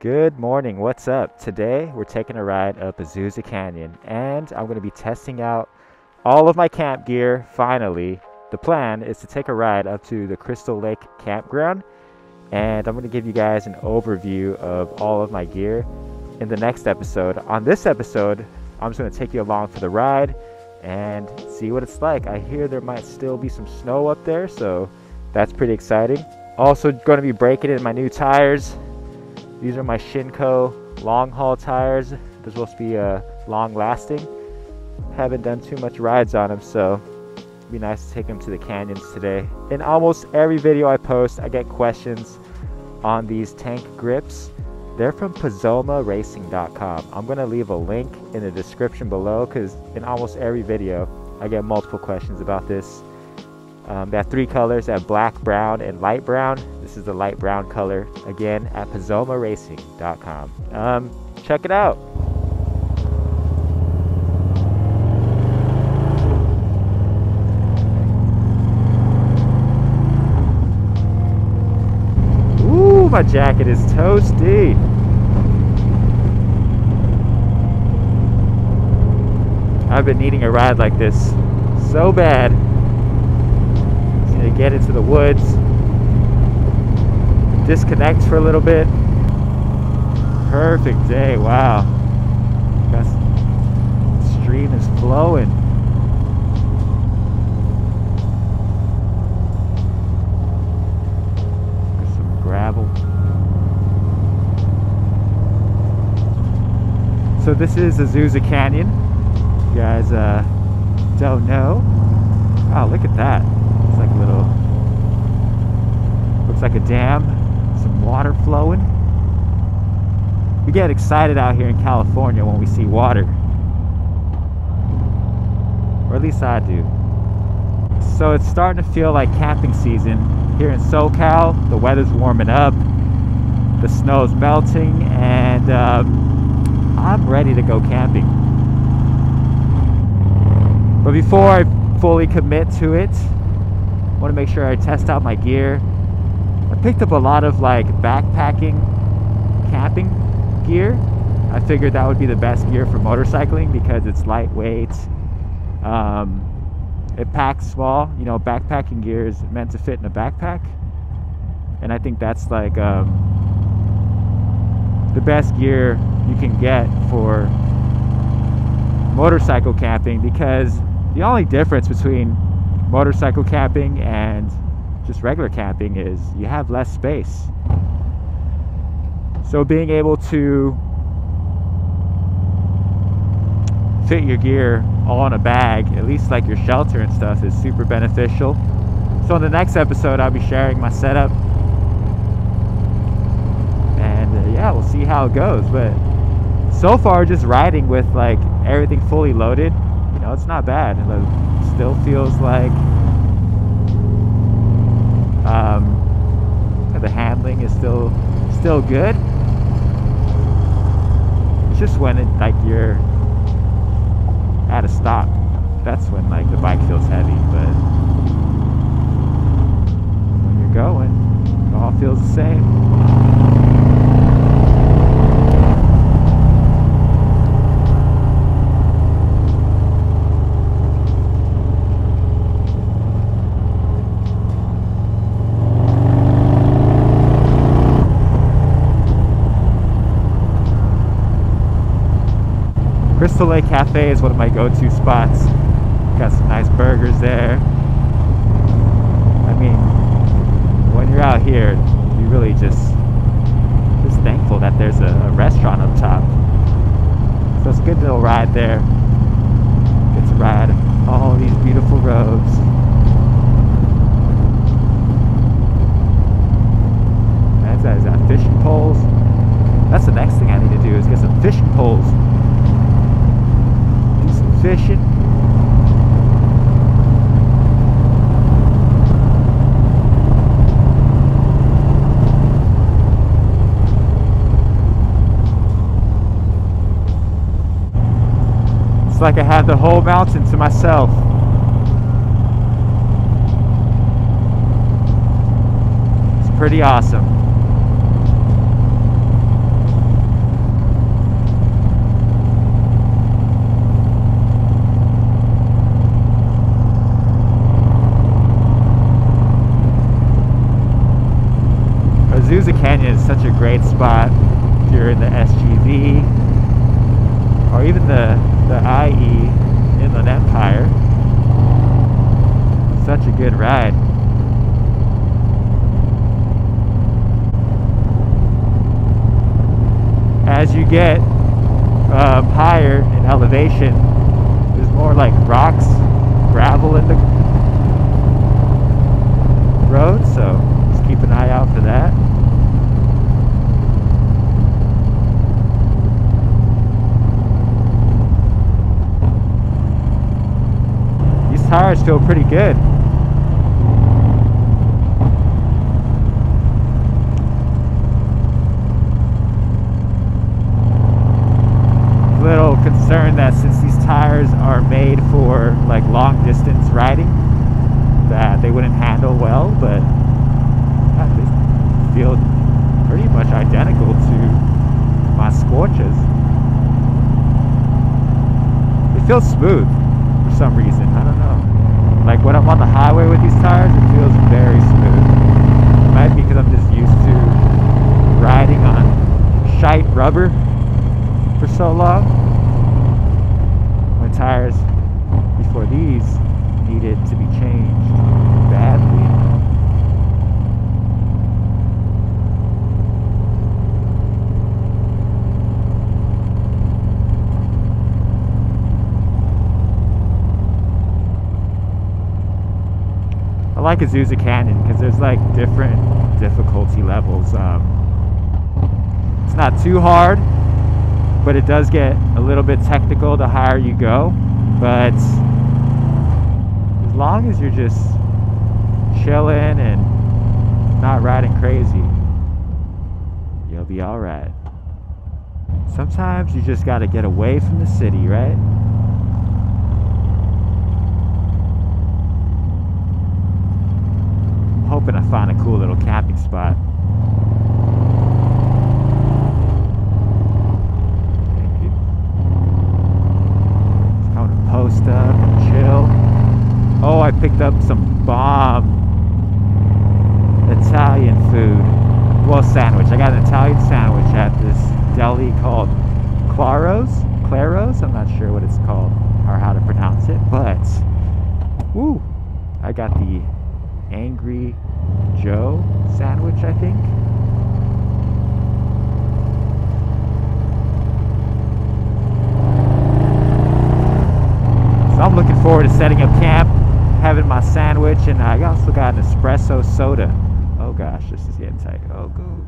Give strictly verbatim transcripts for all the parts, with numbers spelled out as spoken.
Good morning, what's up? Today we're taking a ride up Azusa Canyon and I'm going to be testing out all of my camp gear finally. The plan is to take a ride up to the Crystal Lake Campground and I'm going to give you guys an overview of all of my gear in the next episode. On this episode, I'm just going to take you along for the ride and see what it's like. I hear there might still be some snow up there, so that's pretty exciting. Also going to be breaking in my new tires. These are my Shinko long haul tires. They're supposed to be uh, long lasting. Haven't done too much rides on them, so it'd be nice to take them to the canyons today. In almost every video I post, I get questions on these tank grips. They're from Pazomaracing dot com. I'm gonna leave a link in the description below because in almost every video, I get multiple questions about this. Um, they have three colors, they have black, brown, and light brown. This is the light brown color, again, at Pazomaracing dot com. Um, check it out. Ooh, my jacket is toasty. I've been needing a ride like this so bad. Get into the woods, disconnect for a little bit. Perfect day, wow. That stream is flowing. There's some gravel. So this is Azusa Canyon. You guys uh, don't know. Wow, look at that. Like a little, looks like a dam, some water flowing. We get excited out here in California when we see water, or at least I do. So it's starting to feel like camping season here in SoCal. The weather's warming up, the snow's melting, and um, I'm ready to go camping. But before I fully commit to it, I want to make sure I test out my gear. I picked up a lot of like backpacking, camping gear. I figured that would be the best gear for motorcycling because it's lightweight. Um, it packs small. You know, backpacking gear is meant to fit in a backpack. And I think that's like um, the best gear you can get for motorcycle camping, because the only difference between motorcycle camping and just regular camping is you have less space. So being able to fit your gear all in a bag, at least like your shelter and stuff, is super beneficial. So in the next episode, I'll be sharing my setup, and uh, yeah, we'll see how it goes. But so far, just riding with like everything fully loaded, you know, it's not bad. Like, still feels like um, the handling is still still good. It's just when it, like you're at a stop, that's when like the bike feels heavy. But when you're going, it all feels the same. Le Soleil Cafe is one of my go-to spots. Got some nice burgers there. I mean, when you're out here, you really just just thankful that there's a, a restaurant up top. So it's a good little ride there. Get to ride all these beautiful roads. That's that, is that fishing poles? That's the next thing I need to do, is get some fishing poles. Fishing. It's like I have the whole mountain to myself. It's pretty awesome. Canyon is such a great spot if you're in the S G V or even the, the I E, Inland Empire. Such a good ride. As you get um, higher in elevation, there's more like rocks, gravel in the road, so just keep an eye out for that. These tires feel pretty good. Little concerned that since these tires are made for like long distance riding, that they wouldn't handle well, but yeah, they feel pretty much identical to my Scorches. It feels smooth for some reason, I don't know. Like when I'm on the highway with these tires, it feels very smooth. It might be because I'm just used to riding on shite rubber for so long. My tires before these needed to be changed badly. I like Azusa Canyon because there's like different difficulty levels. Um, it's not too hard, but it does get a little bit technical the higher you go. But as long as you're just chilling and not riding crazy, you'll be all right. Sometimes you just gotta get away from the city, right? I'm hoping I find a cool little camping spot. Post up and chill. Oh, I picked up some bomb Italian food. Well, sandwich. I got an Italian sandwich at this deli called Claro's. Claro's? I'm not sure what it's called or how to pronounce it, but woo! I got the Angry Joe sandwich, I think. So I'm looking forward to setting up camp, having my sandwich, and I also got an espresso soda. Oh gosh, this is getting tight. Oh, good.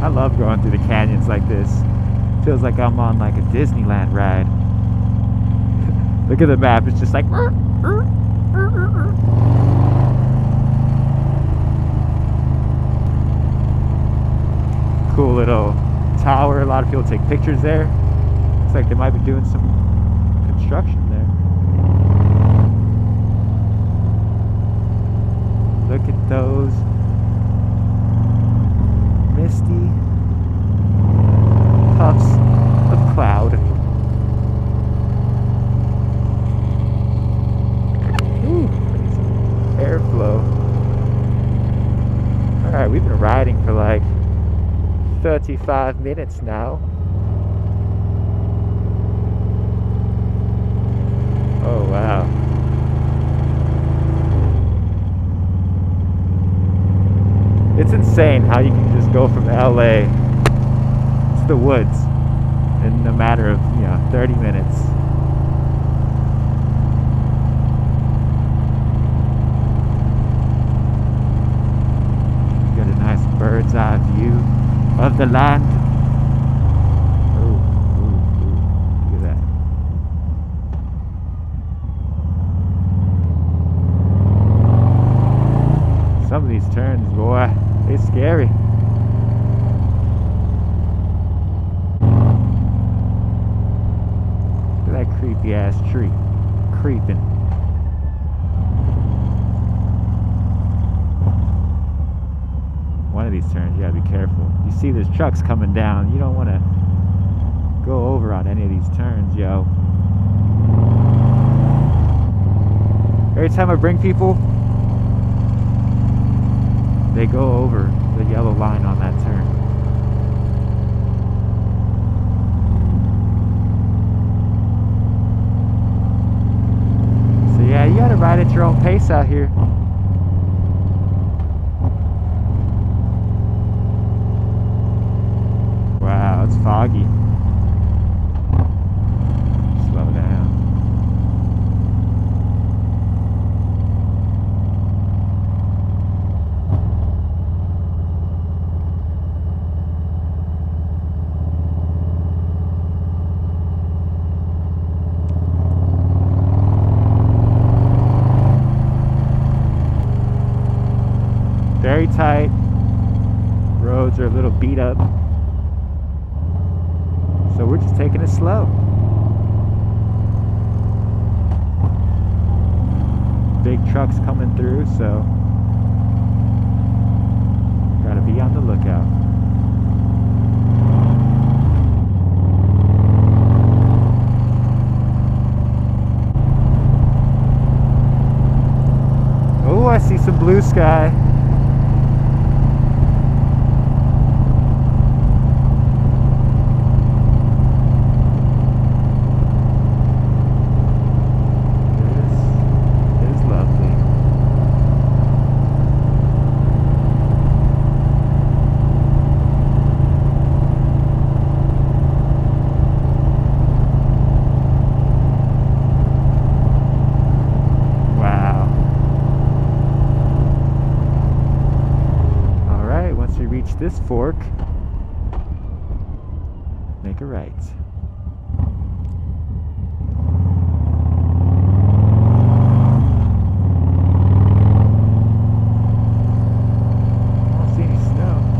I love going through the canyons like this. Feels like I'm on like a Disneyland ride. Look at the map, it's just like... Rrr, rrr, rrr, rrr, rrr. Cool little tower. A lot of people take pictures there. Like they might be doing some construction there. Look at those misty puffs of cloud. Ooh, airflow. Alright, we've been riding for like thirty-five minutes now. Oh, wow. It's insane how you can just go from L A to the woods in a matter of, you know, thirty minutes. Got a nice bird's eye view of the land. Some of these turns, boy, they're scary. Look at that creepy ass tree creeping. One of these turns, you gotta be careful. You see there's trucks coming down. You don't wanna go over on any of these turns, yo. Every time I bring people they go over the yellow line on that turn. So yeah, you gotta ride at your own pace out here. Wow, it's foggy. Very tight, roads are a little beat up, so we're just taking it slow. Big trucks coming through, so gotta be on the lookout. Oh, I see some blue sky. This fork, make a right. I don't see any snow.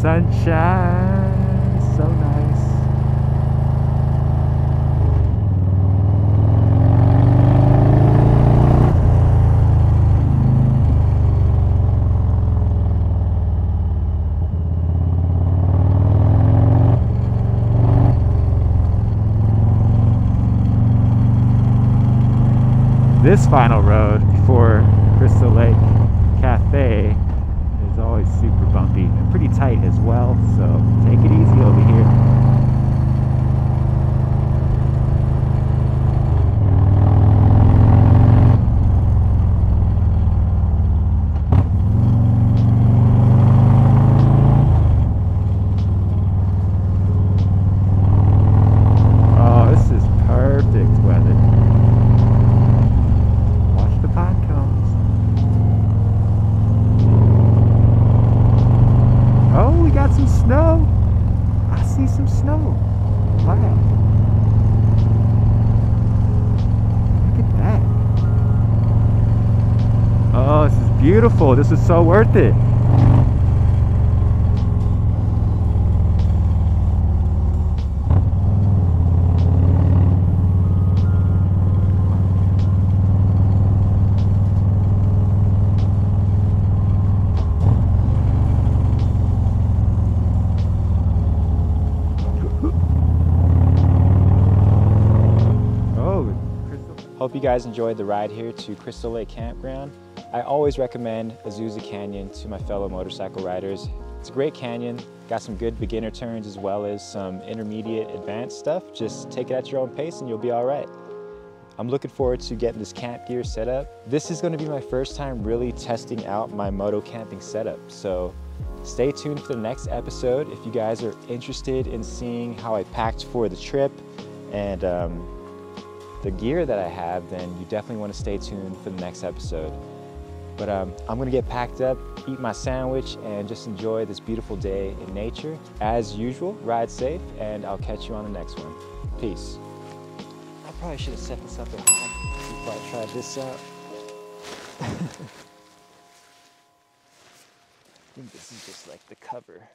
Sunshine, so nice. This final road before Crystal Lake Cafe is always super bumpy and pretty tight as well, so take it easy over here. Oh, this is perfect weather. Watch the pine cones. Oh, we got some snow. I see some snow. Wow. Look at that. Oh, this is beautiful. This is so worth it. Hope you guys enjoyed the ride here to Crystal Lake Campground. I always recommend Azusa Canyon to my fellow motorcycle riders. It's a great canyon, got some good beginner turns as well as some intermediate advanced stuff. Just take it at your own pace and you'll be all right. I'm looking forward to getting this camp gear set up. This is going to be my first time really testing out my moto camping setup, so stay tuned for the next episode if you guys are interested in seeing how I packed for the trip and um, the gear that I have, then you definitely want to stay tuned for the next episode. But um, I'm going to get packed up, eat my sandwich, and just enjoy this beautiful day in nature. As usual, ride safe, and I'll catch you on the next one. Peace. I probably should have set this up at home before I tried this out. I think this is just like the cover.